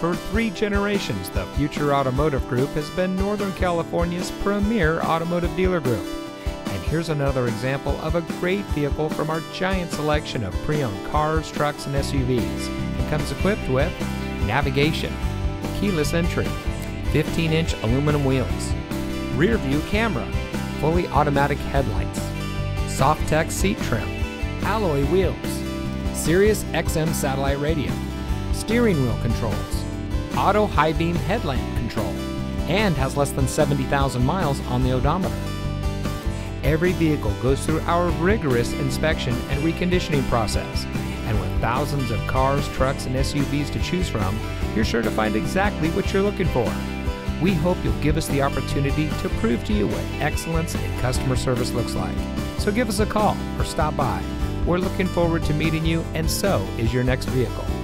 For 3 generations, the Future Automotive Group has been Northern California's premier automotive dealer group. And here's another example of a great vehicle from our giant selection of pre-owned cars, trucks, and SUVs. It comes equipped with navigation, keyless entry, 15-inch aluminum wheels, rear view camera, fully automatic headlights, Softex seat trim, alloy wheels, Sirius XM satellite radio, steering wheel controls, auto high beam headlamp control, and has less than 70,000 miles on the odometer. Every vehicle goes through our rigorous inspection and reconditioning process, and with thousands of cars, trucks, and SUVs to choose from, you're sure to find exactly what you're looking for. We hope you'll give us the opportunity to prove to you what excellence in customer service looks like. So give us a call or stop by. We're looking forward to meeting you, and so is your next vehicle.